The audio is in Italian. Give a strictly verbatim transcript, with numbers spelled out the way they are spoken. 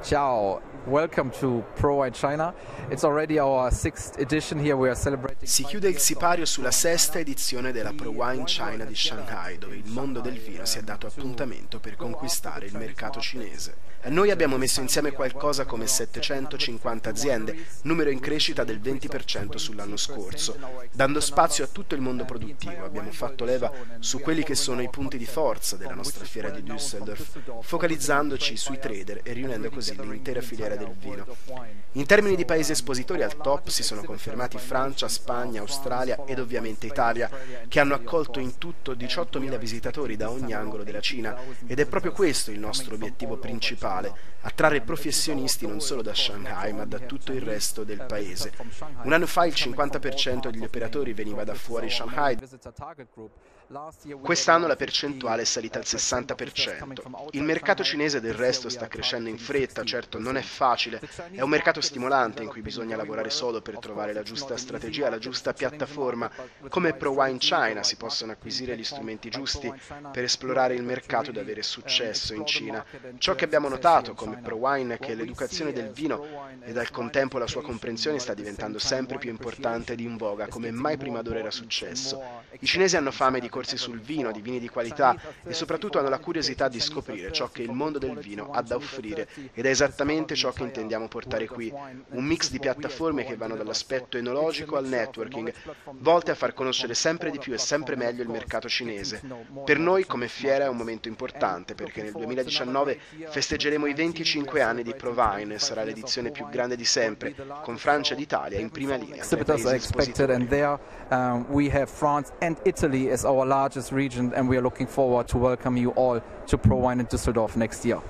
Ciao, welcome to ProWine China. It's already our sixth edition here. We are celebrating. Si chiude il sipario sulla sesta edizione della ProWine China di Shanghai, dove il mondo del vino si è dato appuntamento per conquistare il mercato cinese. Noi abbiamo messo insieme qualcosa come settecentocinquanta aziende, numero in crescita del venti per cento sull'anno scorso. Dando spazio a tutto il mondo produttivo, abbiamo fatto leva su quelli che sono i punti di forza della nostra fiera di Düsseldorf, focalizzandoci sui trader e riunendo così l'intera filiera del vino. In termini di paesi espositori al top si sono confermati Francia, Spagna, Australia ed ovviamente Italia, che hanno accolto in tutto diciottomila visitatori da ogni angolo della Cina, ed è proprio questo il nostro obiettivo principale: attrarre professionisti non solo da Shanghai ma da tutto il resto del paese. Un anno fa il cinquanta per cento degli operatori veniva da fuori Shanghai, quest'anno la percentuale è salita al sessanta per cento. Il mercato cinese del resto sta crescendo in fretta, certo non è facile, è un mercato stimolante in cui bisogna lavorare solo per trovare la giusta strategia, la giusta piattaforma. Come ProWine China si possono acquisire gli strumenti giusti per esplorare il mercato ed avere successo in Cina. Ciò che abbiamo notato come ProWine è che l'educazione del vino e al contempo la sua comprensione sta diventando sempre più importante ed in voga come mai prima d'ora era successo. I cinesi hanno fame di corsi sul vino, di vini di qualità, e soprattutto hanno la curiosità di scoprire ciò che il mondo del vino ha da offrire, ed è esattamente ciò che intendiamo portare qui, un mix di piattaforme che vanno dall'aspetto enologico al networking, volte a far conoscere sempre di più e sempre meglio il mercato cinese. Per noi come fiera è un momento importante, perché nel duemiladiciannove festeggeremo i venticinque anni di ProWine, sarà l'edizione più grande di sempre, con Francia ed Italia in prima linea. Our largest region, and we are looking forward to welcome you all to ProWein in Düsseldorf next year.